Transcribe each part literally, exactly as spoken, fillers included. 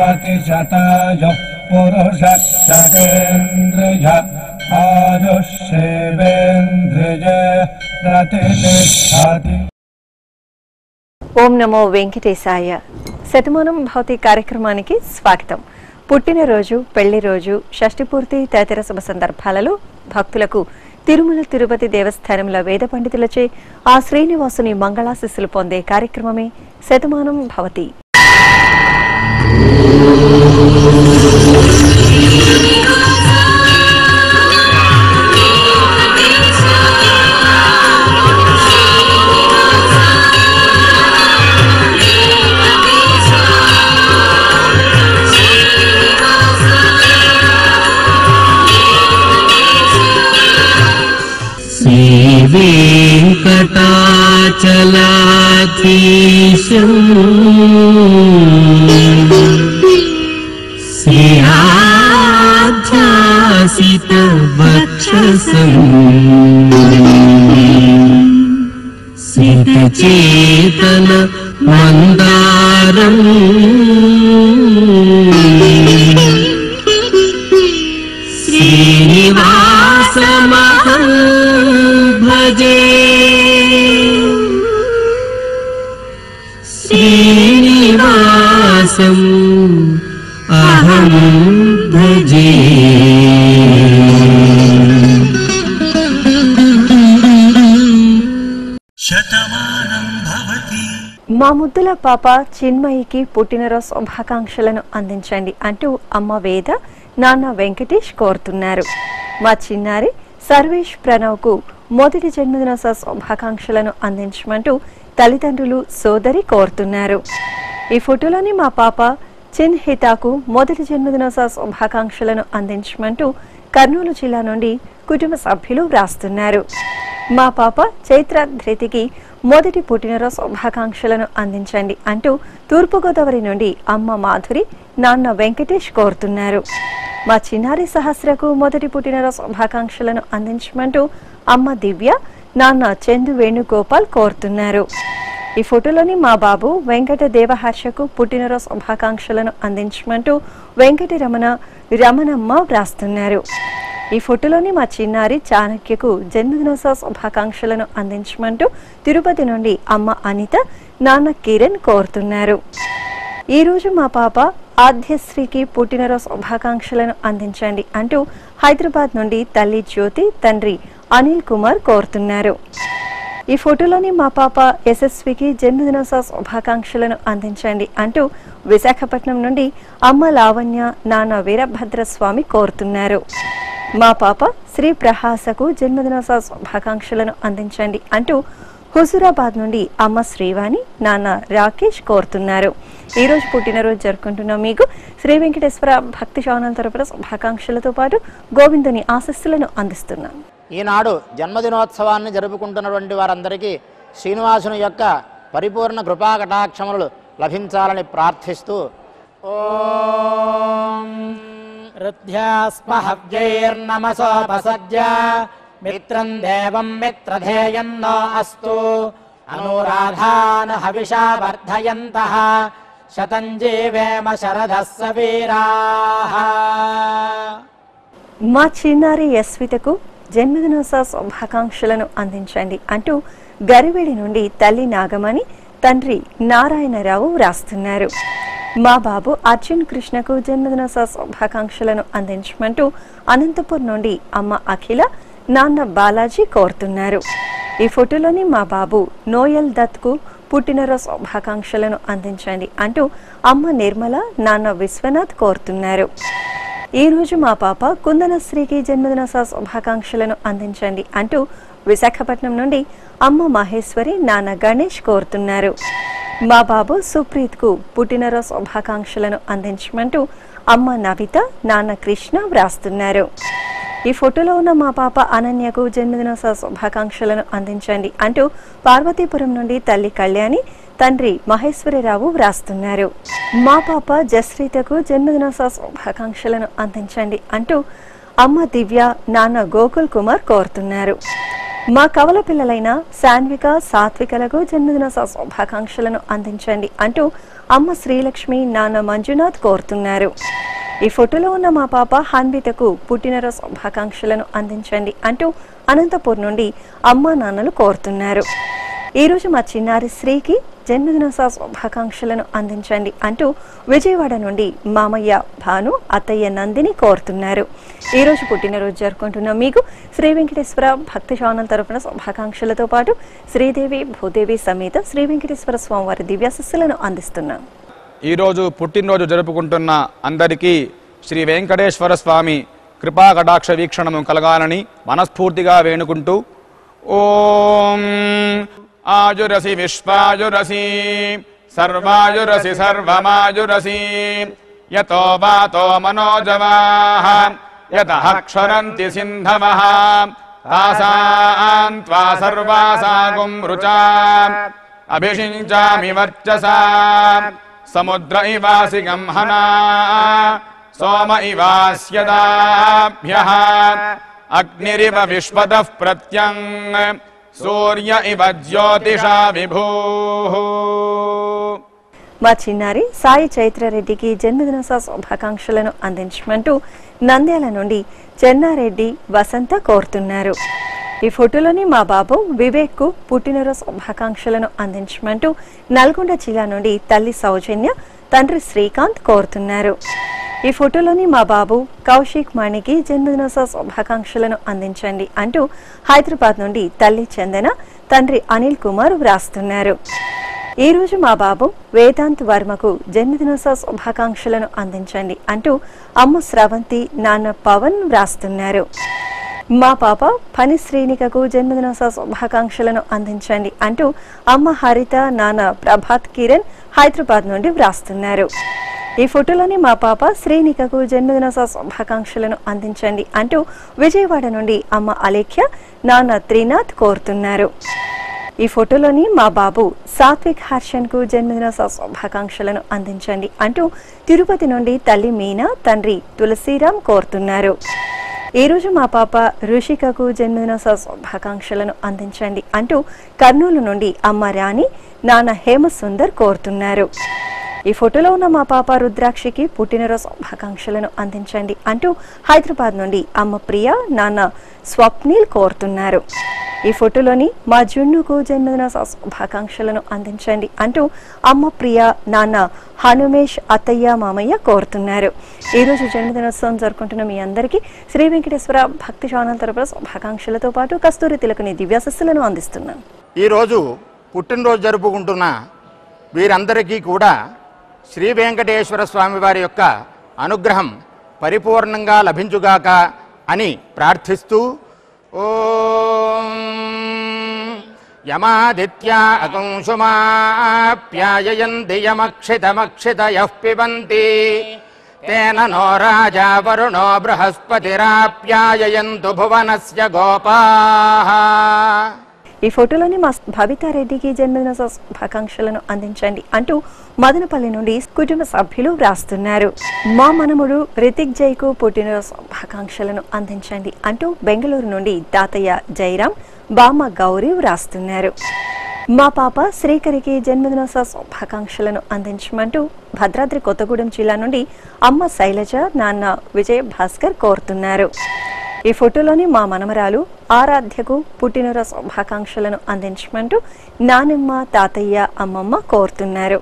भवति शतायुः पुरुषः सतेन्द्रियः आयुष्येवेन्द्रियः प्रतिष्ठति। ఓం నమో వెంకటేశాయ. శతమానంభవతి కార్యక్రమానికి స్వాగతం. పుట్టినరోజు, పెళ్లి రోజు, షష్ఠి పూర్తి తదితర శుభ సందర్భాలలో భక్తులకు తిరుమల తిరుపతి దేవస్థానంలో వేద పండితులచే ఆ శ్రీనివాసుని మంగళాశిస్సులు పొందే కార్యక్రమమే శతమానం భవతి. वेंकटाचलाधीशं सिंहासनवक्षसं सितचेतनमन्दारं श्रीनिवासमहं श्रीनिवासं अहं भजे. మా ముద్దుల పాప చిన్మయికి పుట్టినరోజు శుభాకాంక్షలను అందించండి అంటూ అమ్మ వేద, నాన్న వెంకటేష్ కోరుతున్నారు. మా చిన్నారి సర్వేష్ ప్రణవ్కు మొదటి జన్మదిన శుభాకాంక్షలను అందించమంటూ తల్లిదండ్రులు, సోదరి కోరుతున్నారు. ఈ ఫోటోలోని మా పాప చిన్హితాకు మొదటి జన్మదిన శుభాకాంక్షలను అందించమంటూ కర్నూలు జిల్లా నుండి కుటుంబ సభ్యులు వ్రాస్తున్నారు. మా పాప చైత్రధృతికి మొదటి పుట్టినరోజు శుభాకాంక్షలను అందించండి అంటూ తూర్పుగోదావరి నుండి అమ్మ మాధురి, నాన్న వెంకటేష్ కోరుతున్నారు. మా చిన్నారి సహస్రకు మొదటి పుట్టినరోజు శుభాకాంక్షలను అందించమంటూ అమ్మ దివ్య, నాన్న చందు వేణుగోపాల్ కోరుతున్నారు. ఈ ఫోటోలోని మా బాబు వెంకట దేవహర్షకు పుట్టినరోజు శుభాకాంక్షలను అందించమంటూ వెంకట రమణ, రమణమ్మ వ్రాస్తున్నారు. ఈ ఫోటోలోని మా చిన్నారి చాణక్యకు జన్మదినోత్సవ శుభాకాంక్షలను అందించమంటూ తిరుపతి నుండి అమ్మ అనిత, నాన్న కిరణ్ కోరుతున్నారు. ఈరోజు మా పాప ఆద్యశ్రీకి పుట్టినరోజు శుభాకాంక్షలను అందించండి అంటూ హైదరాబాద్ నుండి తల్లి జ్యోతి, తండ్రి అనిల్ కుమార్ కోరుతున్నారు. ఈ ఫోటోలోని మా పాప యశస్వికి జన్మదినోత్సవ శుభాకాంక్షలను అందించండి అంటూ విశాఖపట్నం నుండి అమ్మ లావణ్య, నాన్న వీరభద్రస్వామి కోరుతున్నారు. మా పాప శ్రీ ప్రహాసకు జన్మదినోత్సవ శుభాకాంక్షలను అందించండి అంటూ హుజూరాబాద్ నుండి అమ్మ శ్రీవాణి, నాన్న రాకేష్ కోరుతున్నారు. ఈరోజు పుట్టినరోజు జరుపుకుంటున్నాం. మీకు శ్రీ వెంకటేశ్వర భక్తి శ్రవణం తరపున శుభాకాంక్షలతో పాటు గోవిందుని ఆశస్సులను అందిస్తున్నాం. ఈనాడు జన్మదినోత్సవాన్ని జరుపుకుంటున్నటువంటి వారందరికీ శ్రీనివాసుని యొక్క పరిపూర్ణ కృపా కటాక్షములు లభించాలని ప్రార్థిస్తూ ఓం మిత్రం దేవం మిత్రధేయం నో అస్తు అనురాధాన హవిషా వర్ధయంతః శతం జీవేమ శరదస్స వీరాః. మా చిన్నారి యశ్వితకు జన్మదినోత్సవ శుభాకాంక్షలను అందించండి అంటూ గరివేడి నుండి తల్లి నాగమణి, తండ్రి నారాయణరావు వ్రాస్తున్నారు. మా బాబు అర్జున్ కృష్ణకు జన్మదినోత్సవ శుభాకాంక్షలను అందించమంటూ అనంతపూర్ నుండి అమ్మ అఖిల, నాన్న బాలాజీ కోరుతున్నారు. ఈ ఫోటోలోని మా బాబు నోయల్ దత్కు పుట్టినరోజు శుభాకాంక్షలను అందించండి అంటూ అమ్మ నిర్మల, నాన్న విశ్వనాథ్ కోరుతున్నారు. ఈరోజు మా పాప కుందనశ్రీకి జన్మదిన శుభాకాంక్షలను అందించండి అంటూ విశాఖపట్నం నుండి అమ్మ మహేశ్వరి, నాన్న గణేష్ కోరుతున్నారు. మా బాబు సుప్రీత్కు పుట్టినరోజు శుభాకాంక్షలను అందించమంటూ అమ్మ నవిత, నాన్న కృష్ణ వ్రాస్తున్నారు. ఈ ఫోటోలో ఉన్న మా పాప అనన్యకు జన్మదినోత్సవ శుభాకాంక్షలను అందించండి అంటూ పార్వతీపురం నుండి తల్లి కళ్యాణి, తండ్రి మహేశ్వరరావు వ్రాస్తున్నారు. మా పాప జస్రీతకు జన్మదినోత్సవ శుభాకాంక్షలను అందించండి అంటూ అమ్మ దివ్య, నాన్న గోకుల్ కుమార్ కోరుతున్నారు. మా కవల పిల్లలైన శాన్విక, సాత్వికలకు జన్మదినోత్సవ శుభాకాంక్షలను అందించండి అంటూ అమ్మ శ్రీలక్ష్మి, నాన్న మంజునాథ్ కోరుతున్నారు. ఈ ఫోటోలో ఉన్న మా పాప హాన్వితకు పుట్టినరోజు శుభాకాంక్షలను అందించండి అంటూ అనంతపూర్ నుండి అమ్మ నాన్నలు కోరుతున్నారు. ఈ రోజు మా చిన్నారి శ్రీకి జన్మదిన శుభాకాంక్షలను అందించండి అంటూ విజయవాడ నుండి మామయ్య భాను, అత్తయ్య నందిని కోరుతున్నారు. ఈ రోజు పుట్టినరోజు జరుపుకుంటున్న మీకు శ్రీ వెంకటేశ్వర భక్తి ఛానల్ తరఫున శుభాకాంక్షలతో పాటు శ్రీదేవి భూదేవి సమేత శ్రీ వెంకటేశ్వర స్వామివారి దివ్యాశస్సులను అందిస్తున్నాం. ఈరోజు పుట్టినరోజు జరుపుకుంటున్న అందరికీ శ్రీ వెంకటేశ్వర స్వామి కృపా కటాక్ష వీక్షణము కలగాలని మనస్ఫూర్తిగా వేణుకుంటూ ఓం ఆజురసి విశ్వాజురసి సర్వాజురసి సర్వమాజురసి యతో వాతో మనోజవాః యతః క్షరంతి సింధవః తాసాం త్వా సర్వాసాగుం రుచాం అభిషించామి వర్చసా సముద్ర ఇవాసి గంహనా సోమ ఇవాస్యదాభ్యః అగ్నిరివ విశ్వతః ప్రత్యం సూర్య ఇవ జ్యోతిషా విభూః. మా చిన్నారి సాయి చైత్రరెడ్డికి జన్మదిన శుభాకాంక్షలను అందించమంటూ నంద్యాల నుండి చెన్నారెడ్డి వసంత కోరుతున్నారు. ఈ ఫోటోలోని మా బాబు వివేక్కు పుట్టినరోజు శుభాకాంక్షలను అందించమంటూ నల్గొండ జిల్లా నుండి తల్లి సౌజన్య, తండ్రి శ్రీకాంత్ కోరుతున్నారు. ఈ ఫోటోలోని మా బాబు కౌశిక్ మణికి జన్మదిన శుభాకాంక్షలను అందించండి అంటూ హైదరాబాద్ నుండి తల్లి చందన, తండ్రి అనిల్ కుమార్ వ్రాస్తున్నారు. ఈ రోజు మా బాబు వేదాంత్ వర్మకు జన్మదిన శుభాకాంక్షలను అందించండి అంటూ అమ్మ శ్రవంతి, నాన్న పవన్ వ్రాస్తున్నారు. మా పాప పని శ్రీనికకు జన్మదిన శుభాకాంక్షలను అందించండి అంటూ అమ్మ హరిత, నాన్న ప్రభాత్ కిరణ్ హైదరాబాద్ నుండి వ్రాస్తున్నారు. ఈ ఫోటోలోని మా పాప శ్రీనికకు జన్మదిన శుభాకాంక్షలను అందించండి అంటూ విజయవాడ నుండి అమ్మ అలేఖ్య, నాన్న త్రినాథ్ కోరుతున్నారు. ఈ ఫోటోలోని మా బాబు సాత్విక్ హర్షన్కు జన్మదిన శుభాకాంక్షలను అందించండి అంటూ తిరుపతి నుండి తల్లి మీనా, తండ్రి తులసీరామ్ కోరుతున్నారు. ఈ రోజు మా పాప ఋషికకు జన్మదిన శుభాకాంక్షలను అందించండి అంటూ కర్నూలు నుండి అమ్మ రాణి, నాన్న హేమసుందర్ కోరుతున్నారు. ఈ ఫోటోలో ఉన్న మా పాప రుద్రాక్షికి పుట్టినరోజు శుభాకాంక్షలను అందించండి అంటూ హైదరాబాద్ నుండి అమ్మ ప్రియ, నాన్న స్వప్నిల్ కోరుతున్నారు. ఈ ఫోటోలోని మా జున్నుకు జన్మదిన శుభాకాంక్షలను అందించండి అంటూ అమ్మ ప్రియ, నాన్న హనుమేష్, అత్తయ్య మామయ్య కోరుతున్నారు. ఈరోజు జన్మదినోత్సవం జరుపుకుంటున్న మీ అందరికీ శ్రీ వెంకటేశ్వర భక్తి ఛానల్ తరపున శుభాకాంక్షలతో పాటు కస్తూరి తిలకని దివ్యాశస్సులను అందిస్తున్నాను. ఈరోజు పుట్టినరోజు జరుపుకుంటున్న వీరందరికీ కూడా శ్రీ వెంకటేశ్వర స్వామివారి యొక్క అనుగ్రహం పరిపూర్ణంగా లభించుగాక అని ప్రార్థిస్తూ ఓం యమాదిత్యా అకంశుమాప్యాయయంతి యమక్షితమక్షితయః పిబంతి తేన నో రాజా వరుణో బృహస్పతిరాప్యాయయంతు భువనస్య గోపాః. ఈ ఫోటోలోని మా భవితారెడ్డికి జన్మదిన శుభాకాంక్షలను అందించండి అంటూ మదనపల్లి నుండి కుటుంబ సభ్యులు వ్రాస్తున్నారు. మా మనముడు రితిక్ జైకు పుట్టినరోజు శుభాకాంక్షలను అందించండి అంటూ బెంగళూరు నుండి తాతయ్య జయరాం, బామ్మ గౌరీ వ్రాస్తున్నారు. మా పాప శ్రీకరికి జన్మదిన శుభాకాంక్షలను అందించమంటూ భద్రాద్రి కొత్తగూడెం జిల్లా నుండి అమ్మ శైలజ, నాన్న విజయ భాస్కర్ కోరుతున్నారు. ఈ ఫోటోలోని మా మనమరాలు ఆరాధ్యకు పుట్టినరోజు శుభాకాంక్షలను అందించమంటూ నానమ్మ, తాతయ్య, అమ్మమ్మ కోరుతున్నారు.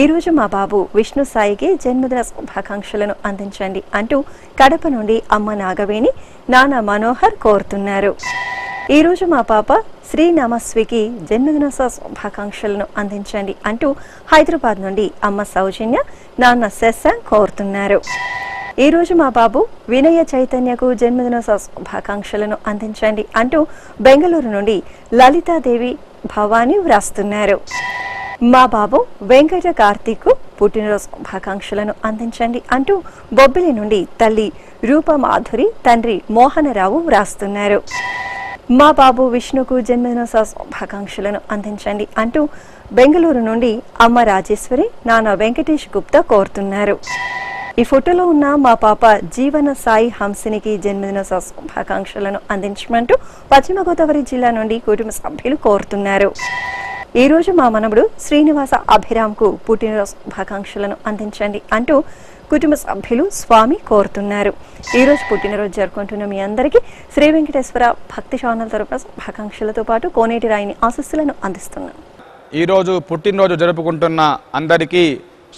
ఈరోజు మా బాబు విష్ణు సాయికి జన్మదిన శుభాకాంక్షలను అందించండి అంటూ కడప నుండి అమ్మ నాగవేణి, నాన్న మనోహర్ కోరుతున్నారు. ఈరోజు మా పాప శ్రీ నమస్వికి జన్మదిన శుభాకాంక్షలను అందించండి అంటూ హైదరాబాద్ నుండి అమ్మ సౌజన్య, నాన్న శశాంక్ కోరుతున్నారు. ఈ రోజు మా బాబు వినయ చైతన్యకు జన్మదిన శుభాకాంక్షలను అందించండి అంటూ బెంగళూరు నుండి లలితాదేవి భవాని వ్రాస్తున్నారు. మా బాబు వెంకట కార్తీక్ పుట్టినరోజు శుభాకాంక్షలను అందించండి అంటూ బొబ్బిలి నుండి తల్లి రూపమాధురి, తండ్రి మోహనరావు వ్రాస్తున్నారు. మా బాబు విష్ణుకు జన్మదిన శుభాకాంక్షలను అందించండి అంటూ బెంగళూరు నుండి అమ్మ రాజేశ్వరి, నాన్న వెంకటేష్ గుప్తా కోరుతున్నారు. ఈ ఫోటోలో ఉన్న మా పాప జీవన సాయి హంసినికి జన్మదిన శుభాకాంక్షలను అందించమంటూ పశ్చిమ గోదావరి జిల్లా నుండి కుటుంబ సభ్యులు కోరుతున్నారు. ఈ రోజు మా మనవడు శ్రీనివాస అభిరామ్కు పుట్టినరోజు శుభాకాంక్షలను అందించండి అంటూ కుటుంబ సభ్యులు స్వామి కోరుతున్నారు. ఈ రోజు పుట్టినరోజు జరుపుకుంటున్న మీ అందరికీ శ్రీ వెంకటేశ్వర భక్తి ఛానల్ తరపున శుభాకాంక్షలతో పాటు కోనేటి రాయిని ఆశీస్సులను అందిస్తున్నాను. ఈ రోజు పుట్టినరోజు జరుపుకుంటున్న అందరికీ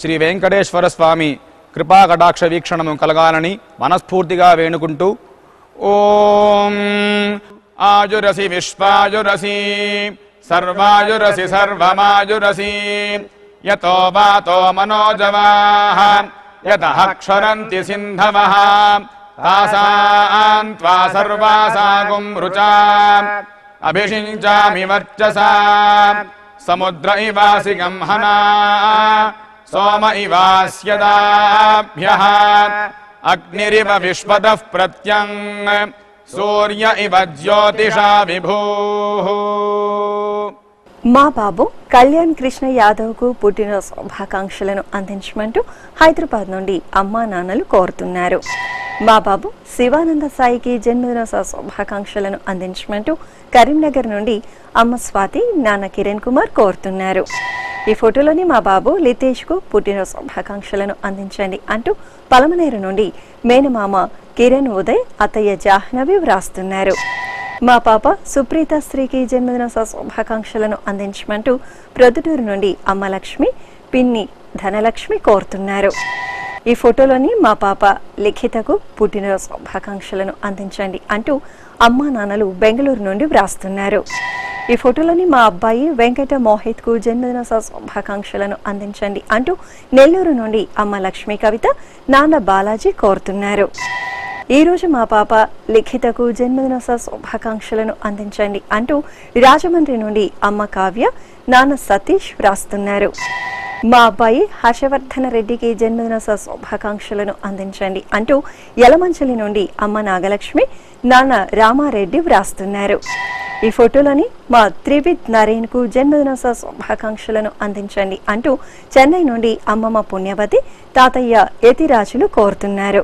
శ్రీ వెంకటేశ్వర స్వామి కృపా కటాక్ష వీక్షణము కలగాలని మనస్ఫూర్తిగా వేణుకుంటూ ఓం ఆజురసి విశ్వాజురసి సర్వాజురసి సర్వమాజురసి యతో వాతో మనోజవాః యతః క్షరంతి సింధవః తాసాం త్వా సర్వాసాగుం రుచాం అభిషించామి వర్చసా సముద్ర ఇవాసి గంహనా सोम इवास्यदाभ्यः अग्निरिव विश्वतः प्रत्यं सूर्य इव ज्योतिषा विभूः. మా బాబు కళ్యాణ్ కృష్ణ యాదవ్కు పుట్టిన శుభాకాంక్షలను అందించమంటూ హైదరాబాద్ నుండి అమ్మా నాన్నలు కోరుతున్నారు. మా బాబు శివానంద సాయికి జన్మదిన శుభాకాంక్షలను అందించమంటూ కరీంనగర్ నుండి అమ్మ స్వాతి, నాన్న కిరణ్ కుమార్ కోరుతున్నారు. ఈ ఫోటోలోని మా బాబు లితేష్కు పుట్టిన శుభాకాంక్షలను అందించండి అంటూ పలమనేరు నుండి మేనమామ కిరణ్ ఉదయ్, అత్తయ్య జాహ్నవి వ్రాస్తున్నారు. మా పాప సుప్రీత శ్రీకి జన్మదిన శుభాకాంక్షలను అందించమంటూ ప్రొద్దుటూరు నుండి అమ్మ లక్ష్మి, పిన్ని ధనలక్ష్మి కోరుతున్నారు. ఈ ఫోటోలోని మా పాప లిఖితకు పుట్టిన శుభాకాంక్షలను అందించండి అంటూ అమ్మా నాన్నలు బెంగళూరు నుండి వ్రాస్తున్నారు. ఈ ఫోటోలోని మా అబ్బాయి వెంకట మోహిత్కు జన్మదిన శుభాకాంక్షలను అందించండి అంటూ నెల్లూరు నుండి అమ్మ లక్ష్మి, కవిత, నాన్న బాలాజీ కోరుతున్నారు. ఈ రోజు మా పాప లిఖితకు జన్మదిన శుభాకాంక్షలను అందించండి అంటూ రాజమండ్రి నుండి అమ్మ కావ్య, నాన్న సతీష్ వ్రాస్తున్నారు. మా అబ్బాయి హర్షవర్ధన రెడ్డికి జన్మదిన శుభాకాంక్షలను అందించండి అంటూ యలమంచలి నుండి అమ్మ నాగలక్ష్మి, నాన్న రామారెడ్డి వ్రాస్తున్నారు. ఈ ఫోటోలోని మా త్రివిద్ నరేన్కు జన్మదిన శుభాకాంక్షలను అందించండి అంటూ చెన్నై నుండి అమ్మమ్మ పుణ్యవతి, తాతయ్య యతిరాజులు కోరుతున్నారు.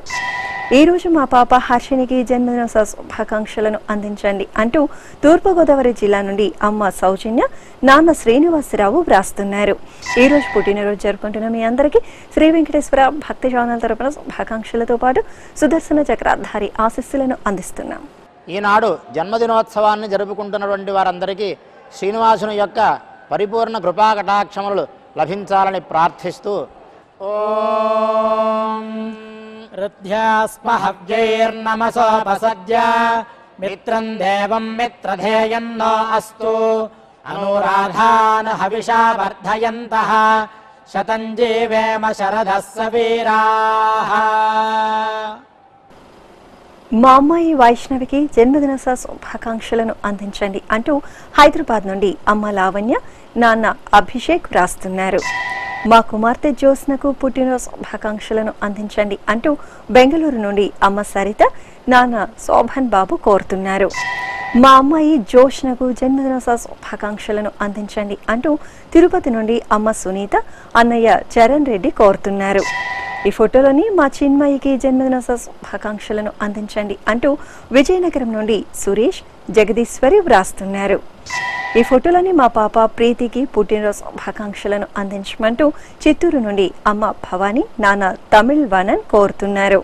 ఈ రోజు మా పాప హర్షినికి జన్మదిన శుభాకాంక్షలను అందించండి అంటూ తూర్పుగోదావరి జిల్లా నుండి అమ్మ సౌజన్య, నాన్న శ్రీనివాసరావు వ్రాస్తున్నారు. ఈ రోజు పుట్టినరోజు జరుపుకుంటున్న మీ అందరికీ శ్రీ వెంకటేశ్వర భక్తి ఛానల్ తరపున శుభాకాంక్షలతో పాటు సుదర్శన చక్రధారి ఆశీస్సులను అందిస్తున్నాం. ఈనాడు జన్మదినోత్సవాన్ని జరుపుకుంటున్నటువంటి వారందరికీ శ్రీనివాసుని యొక్క పరిపూర్ణ కృపా కటాక్షములు లభించాలని ప్రార్థిస్తూ ఓం मित्रं देवं मित्रधेयं नो अस्तु अनुराधान हविषा वर्धयन्तः शतं जीवेम शरदः सवीराः. మా అమ్మాయి వైష్ణవికి జన్మదిన శుభాకాంక్షలను అందించండి అంటూ హైదరాబాద్ నుండి అమ్మ లావణ్య, నాన్న అభిషేక్ వ్రాస్తున్నారు. మా కుమార్తె జ్యోత్స్నకు పుట్టిన శుభాకాంక్షలను అందించండి అంటూ బెంగళూరు నుండి అమ్మ సరిత, నాన్న శోభన్ బాబు కోరుతున్నారు. మా అమ్మాయి జ్యోత్స్నకు జన్మదిన శుభాకాంక్షలను అందించండి అంటూ తిరుపతి నుండి అమ్మ సునీత, అన్నయ్య చరణ్ రెడ్డి కోరుతున్నారు. ఈ ఫోటోలోని మా చిన్మయికి జన్మదిన శుభాకాంక్షలను అందించండి అంటూ విజయనగరం నుండి సురేష్, జగదీశ్వరి వ్రాస్తున్నారు. ఈ ఫోటోలోని మా పాప ప్రీతికి పుట్టినరోజు శుభాకాంక్షలను అందించమంటూ చిత్తూరు నుండి అమ్మ భవానీ, నాన్న తమిళ్ వనన్ కోరుతున్నారు.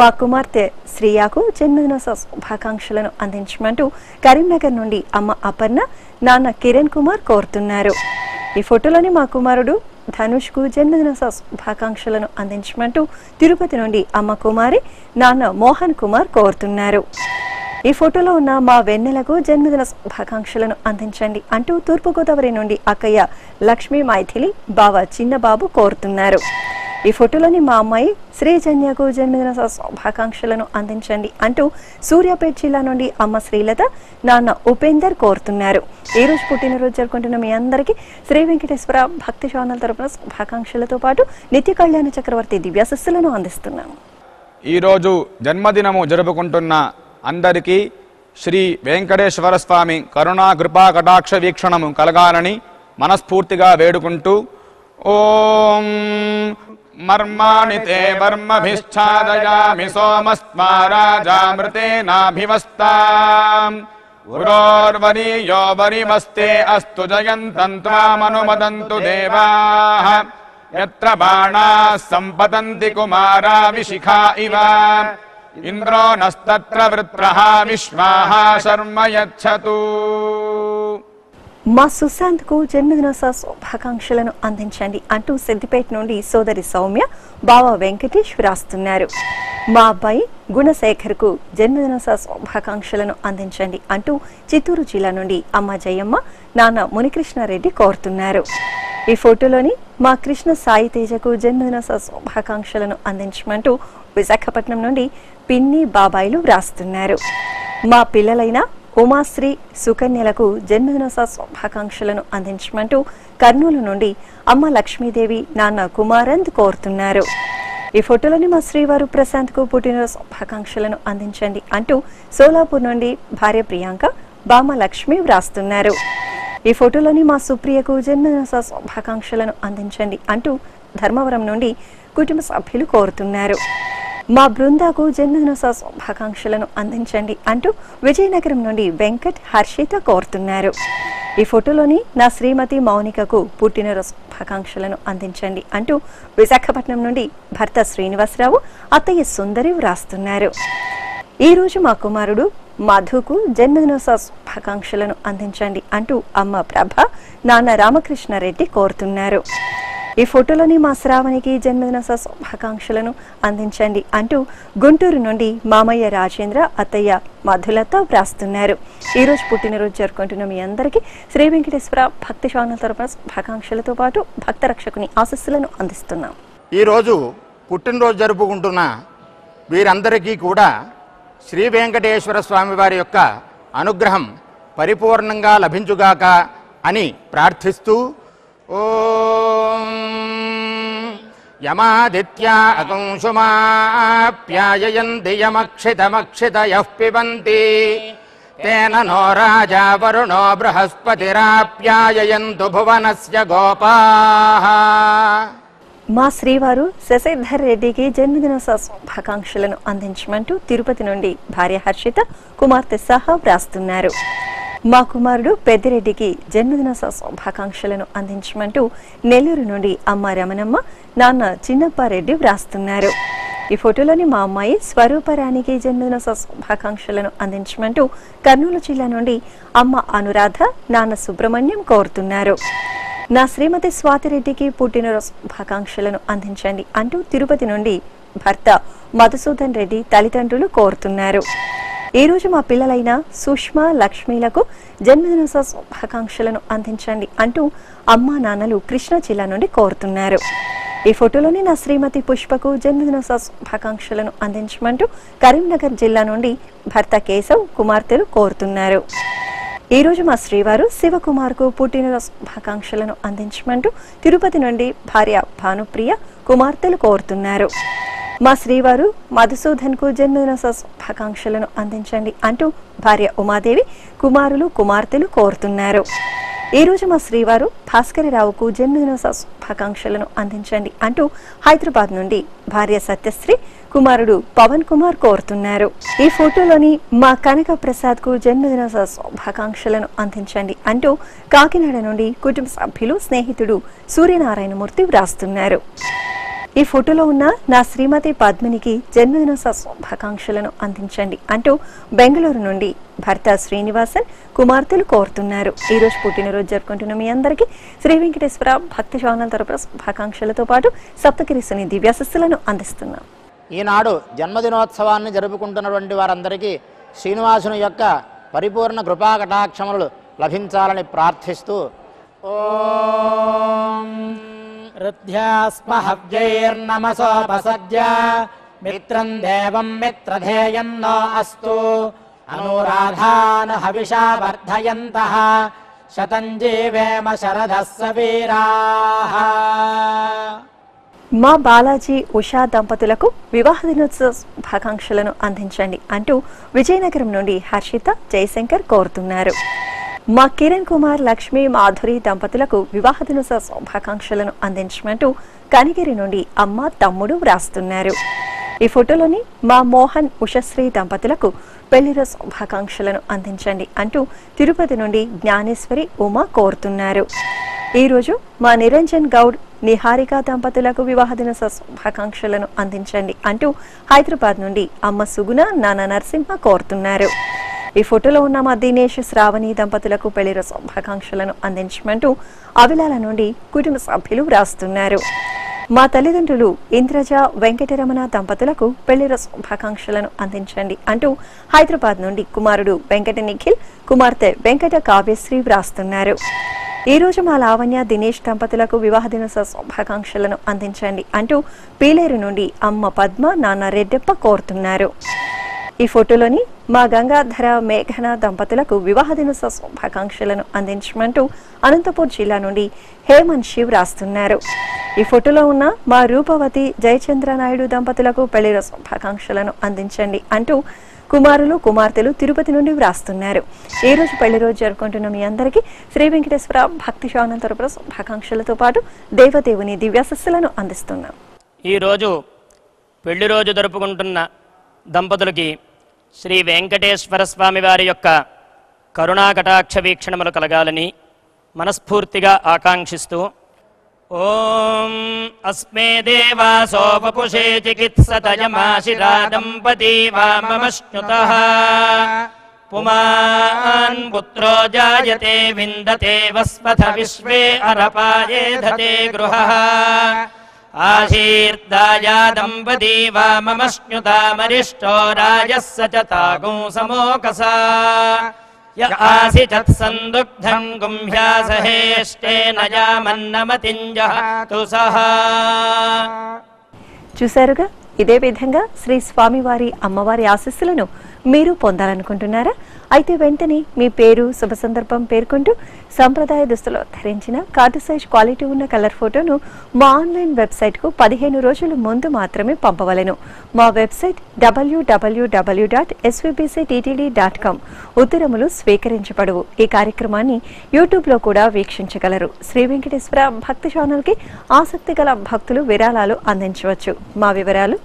మా కుమార్తె శ్రీయాకు జన్మదిన శుభాకాంక్షలను అందించమంటూ కరీంనగర్ నుండి అమ్మ అపర్ణ, నాన్న కిరణ్ కుమార్ కోరుతున్నారు. ఈ ఫోటోలోని మా కుమారుడు ధనుష్కు జన్మదిన శుభాకాంక్షలను అందించమంటూ తిరుపతి నుండి అమ్మ కుమారి, నాన్న మోహన్ కుమార్ కోరుతున్నారు. ఈ ఫోటోలో ఉన్న మా వెన్నెలకు జన్మదిన శుభాకాంక్షలను అందించండి అంటూ తూర్పుగోదావరి నుండి అక్కయ్య లక్ష్మీ మైథిలి, బావ చిన్నబాబు కోరుతున్నారు. ఈ ఫోటోలోని మా అమ్మాయి శ్రీజన్యకు జన్మదిన శుభాకాంక్షలను అందించండి అంటూ సూర్యాపేట జిల్లా నుండి అమ్మ శ్రీలత, నాన్న ఉపేందర్ కోరుతున్నారు. ఈ రోజు పుట్టినరోజు జరుపుకుంటున్న మీ అందరికీ శ్రీ వెంకటేశ్వర భక్తి ఛానల్ తరపున శుభాకాంక్షలతో పాటు నిత్య కళ్యాణ చక్రవర్తి దివ్యాశిస్సులను అందిస్తున్నాము. ఈరోజు జన్మదినము జరుపుకుంటున్న అందరికీ శ్రీ వెంకటేశ్వర స్వామి కరుణా కృపా కటాక్ష వీక్షణము కలగాలని మనస్ఫూర్తిగా వేడుకుంటూ ఓం మర్మాణి తే మర్మభిశ్ఛాదయామి సోమస్మారాజామృతేనాభివస్తాం Urorvariyo varimaste astu jayantam tvam anumadantu devaah Yatra baanah sampatanti kumara vishikha iva Indro nastatra vritraha vishmaha sharma yachchatu. మా సుశాంత్కు జన్మదిన శుభాకాంక్షలను అందించండి అంటూ సిద్దిపేట నుండి సోదరి సౌమ్య, బావ వెంకటేష్ రాస్తున్నారు. మా అబ్బాయి గుణశేఖర్కు జన్మదిన శుభాకాంక్షలను అందించండి అంటూ చిత్తూరు జిల్లా నుండి అమ్మ జయమ్మ, నాన్న మునికృష్ణారెడ్డి కోరుతున్నారు. ఈ ఫోటోలోని మా కృష్ణ సాయి తేజకు జన్మదిన శుభాకాంక్షలను అందించమంటూ విశాఖపట్నం నుండి పిన్ని బాబాయిలు రాస్తున్నారు. మా పిల్లలైన ఉమాశ్రీ, సుకన్యలకు జన్మదిన శుభాకాంక్షలను అందించమంటూ కర్నూలు నుండి అమ్మ లక్ష్మీదేవి, నాన్న కుమారంద్ కోరుతున్నారు. ఈ ఫోటోలోని మా శ్రీవారు ప్రశాంత్కు పుట్టినరోజు శుభాకాంక్షలను అందించండి అంటూ సోలాపూర్ నుండి భార్య ప్రియాంక, బామ్మ లక్ష్మి వ్రాస్తున్నారు. ఈ ఫోటోలోని మా సుప్రియకు జన్మదిన శుభాకాంక్షలను అందించండి అంటూ ధర్మవరం నుండి కుటుంబ సభ్యులు కోరుతున్నారు. మా బృందాకు జన్మదిన శుభాకాంక్షలను అందించండి అంటూ విజయనగరం నుండి వెంకట్, హర్షిత కోరుతున్నారు. ఈ ఫోటోలోని నా శ్రీమతి మౌనికకు పుట్టినరోజు శుభాకాంక్షలను అందించండి అంటూ విశాఖపట్నం నుండి భర్త శ్రీనివాసరావు, అత్తయ్య సుందరి వ్రాస్తున్నారు. ఈరోజు మా కుమారుడు మధుకు జన్మదిన శుభాకాంక్షలను అందించండి అంటూ అమ్మ ప్రభ, నాన్న రామకృష్ణారెడ్డి కోరుతున్నారు. ఈ ఫోటోలోని మా శ్రావణికి జన్మదిన శుభాకాంక్షలను అందించండి అంటూ గుంటూరు నుండి మామయ్య రాజేంద్ర, అత్తయ్య మధులతో వ్రాస్తున్నారు. ఈరోజు పుట్టినరోజు జరుపుకుంటున్న మీ అందరికీ శ్రీ వెంకటేశ్వర భక్తి ఛానల్ తరఫున శుభాకాంక్షలతో పాటు భక్త రక్షకుని ఆశస్సులను అందిస్తున్నాం. ఈరోజు పుట్టినరోజు జరుపుకుంటున్న వీరందరికీ కూడా శ్రీ వెంకటేశ్వర స్వామి వారి యొక్క అనుగ్రహం పరిపూర్ణంగా లభించుగాక అని ప్రార్థిస్తూ, ఓం యమాదిత్యా అకంశుమాప్యాయయంతి యమక్షితమక్షితయః పిబంతి తేన నో రాజా వరుణో బృహస్పతిరాప్యాయయంతు భువనస్య గోపాః. మా శ్రీవారు శశిధర్ రెడ్డికి జన్మదిన శుభాకాంక్షలను అందించమంటూ తిరుపతి నుండి భార్య హర్షిత, కుమార్తె సహా వ్రాస్తున్నారు. మా కుమారుడు పెద్దిరెడ్డికి జన్మదిన శుభాకాంక్షలను అందించమంటూ నెల్లూరు నుండి అమ్మ రమణమ్మ, నాన్న చిన్నప్పారెడ్డి వ్రాస్తున్నారు. ఈ ఫోటోలోని మా అమ్మాయి స్వరూపరాణికి జన్మదిన శుభాకాంక్షలను అందించమంటూ కర్నూలు జిల్లా నుండి అమ్మ అనురాధ, నాన్న సుబ్రహ్మణ్యం కోరుతున్నారు. నా శ్రీమతి స్వాతిరెడ్డికి పుట్టినరోజు శుభాకాంక్షలను అందించండి అంటూ తిరుపతి నుండి భర్త మధుసూదన్ రెడ్డి, తల్లిదండ్రులు కోరుతున్నారు. ఈరోజు మా పిల్లలైన సుష్మా, లక్ష్మీలకు జన్మదిన శుభాకాంక్షలను అందించండి అంటూ అమ్మా, నాన్నలు కృష్ణా జిల్లా నుండి కోరుతున్నారు. ఈ ఫోటోలోని నా శ్రీమతి పుష్పకు జన్మదిన శుభాకాంక్షలను అందించమంటూ కరీంనగర్ జిల్లా నుండి భర్త కేశవ్, కుమార్తెలు కోరుతున్నారు. ఈరోజు మా శ్రీవారు శివకుమార్కు పుట్టినరోజు శుభాకాంక్షలను అందించమంటూ తిరుపతి నుండి భార్య భానుప్రియ, కుమార్తెలు కోరుతున్నారు. మా శ్రీవారు మధుసూదన్కు జన్మదిన శుభాకాంక్షలను అందించండి అంటూ భార్య ఉమాదేవి, కుమారులు, కుమార్తెలు కోరుతున్నారు. ఈరోజు మా శ్రీవారు భాస్కరరావుకు జన్మదిన శుభాకాంక్షలను అందించండి అంటూ హైదరాబాద్ నుండి భార్య సత్యశ్రీ, కుమారుడు పవన్ కుమార్ కోరుతున్నారు. ఈ ఫోటోలోని మా కనక ప్రసాద్ కు జన్మదిన శుభాకాంక్షలను అందించండి అంటూ కాకినాడ నుండి కుటుంబ సభ్యులు, స్నేహితుడు సూర్యనారాయణమూర్తి వ్రాస్తున్నారు. ఈ ఫోటోలో ఉన్న నా శ్రీమతి పద్మినికి జన్మదిన శుభాకాంక్షలను అందించండి అంటూ బెంగళూరు నుండి భర్త శ్రీనివాసన్, కుమార్తెలు కోరుతున్నారు. ఈరోజు పుట్టినరోజు జరుపుకుంటున్న మీ అందరికీ శ్రీ వెంకటేశ్వర భక్తి శ్రవణం తరపున శుభాకాంక్షలతో పాటు సప్తగిరిసుని దివ్యాశస్సులను అందిస్తున్నాం. ఈనాడు జన్మదినోత్సవాన్ని జరుపుకుంటున్నటువంటి వారందరికీ శ్రీనివాసుని యొక్క పరిపూర్ణ కృపా కటాక్షములు లభించాలని ప్రార్థిస్తూ, ఓం హృద్యాస్మహవ్యైర్నమసోపసద్యా మిత్రం దేవం మిత్రధేయం నో అస్తు అనురాధాన్ హవిషా వర్ధయంతః శతం జీవేమ శరదః సవీరాః. మా బాలాజీ, ఉషా దంపతులకు వివాహ దినోత్సవ శుభాకాంక్షలను అందించండి అంటూ విజయనగరం నుండి హర్షిత, జయశంకర్ కోరుతున్నారు. మా కిరణ్ కుమార్, లక్ష్మి, మాధురి దంపతులకు వివాహ దినోత్సవ శుభాకాంక్షలను అందించమంటూ కనిగిరి నుండి అమ్మ, తమ్ముడు వ్రాస్తున్నారు. ఈ ఫోటోలోని మా మోహన్ ఉషశ్రీ దంపతులకు పెళ్లిర శుభాకాంక్షలను అందించండి అంటూ తిరుపతి నుండి జ్ఞానేశ్వరి ఉమా కోరుతున్నారు. ఈ రోజు మా నిరంజన్ గౌడ్ నిహారిక దంపతులకు వివాహదిన శుభాకాంక్షలను అందించండి అంటూ హైదరాబాద్ నుండి అమ్మ సుగుణ నాన్న నరసింహ కోరుతున్నారు. ఈ ఫోటోలో ఉన్న మా దినేష్ శ్రావణి దంపతులకు పెళ్లిర శుభాకాంక్షలను అందించమంటూ అవిలాల నుండి కుటుంబ సభ్యులు వ్రాస్తున్నారు. మా తల్లిదండ్రులు ఇంద్రజ వెంకటరమణ దంపతులకు పెళ్లిర శుభాకాంక్షలను అందించండి అంటూ హైదరాబాద్ నుండి కుమారుడు వెంకట నిఖిల్, కుమార్తె వెంకట కావ్యశ్రీ వ్రాస్తున్నారు. ఈ రోజు మా లావణ్య దినేష్ దంపతులకు వివాహదిన శుభాకాంక్షలను అందించండి అంటూ పీలేరు నుండి అమ్మ పద్మ నాన్న రెడ్డప్ప కోరుతున్నారు. ఈ ఫోటోలోని మా గంగాధర మేఘన దంపతులకు వివాహదిన శుభాకాంక్షలను అందించమంటూ అనంతపూర్ జిల్లా నుండి హేమంత్ శివ్ రాస్తున్నారు. ఈ ఫోటోలో ఉన్న మా రూపవతి జయచంద్రనాయుడు దంపతులకు పెళ్లిర శుభాకాంక్షలను అందించండి అంటూ కుమారులు కుమార్తెలు తిరుపతి నుండి వ్రాస్తున్నారు. ఈ రోజు పెళ్లి రోజు జరుపుకుంటున్న మీ అందరికీ శ్రీ వెంకటేశ్వర భక్తి శ్రవణం తరపున శుభాకాంక్షలతో పాటు దేవదేవుని దివ్యాశస్సులను అందిస్తున్నాం. ఈరోజు పెళ్లి రోజు జరుపుకుంటున్న దంపతులకి శ్రీ వెంకటేశ్వర స్వామి వారి యొక్క కరుణా కటాక్ష వీక్షణములు కలగాలని మనస్ఫూర్తిగా ఆకాంక్షిస్తూ ఓం అస్మే దేవాసో వపుషే చికిత్సతయమాశిరా దంపతి వామమశ్నుతః పుమాన్ పుత్రో జాయతే విందతే వస్వథ విశ్వే అరపాయే ధతే గృహః ఆశీర్దాయా దంపతి వామమశ్నుతా మరిష్టో రాజస్స చ తాగం సమోకసా య ఆసిచత్ సందుగ్ధం గుంభ్యా సహేష్టేన యామన్నమతింజః తుసః. చూసారుగా, ఇదే విధంగా శ్రీ స్వామివారి అమ్మవారి ఆశీస్సులను మీరు పొందాలనుకుంటున్నారా? అయితే వెంటనే మీ పేరు, శుభ సందర్భం పేర్కొంటూ సంప్రదాయ దుస్తులు ధరించిన కార్డు సైజ్ క్వాలిటీ ఉన్న కలర్ ఫోటోను మా ఆన్లైన్ వెబ్సైట్కు పదిహేను రోజుల ముందు మాత్రమే పంపవలను. మా website WWW dot SVBC TTD dot com. ఉత్తరములు స్వీకరించబడవు. ఈ కార్యక్రమాన్ని యూట్యూబ్లో కూడా వీక్షించగలరు. శ్రీ వెంకటేశ్వర భక్తి ఛానల్కి ఆసక్తి గల భక్తులు విరాళాలు అందించవచ్చు. మా వివరాలు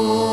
Oh.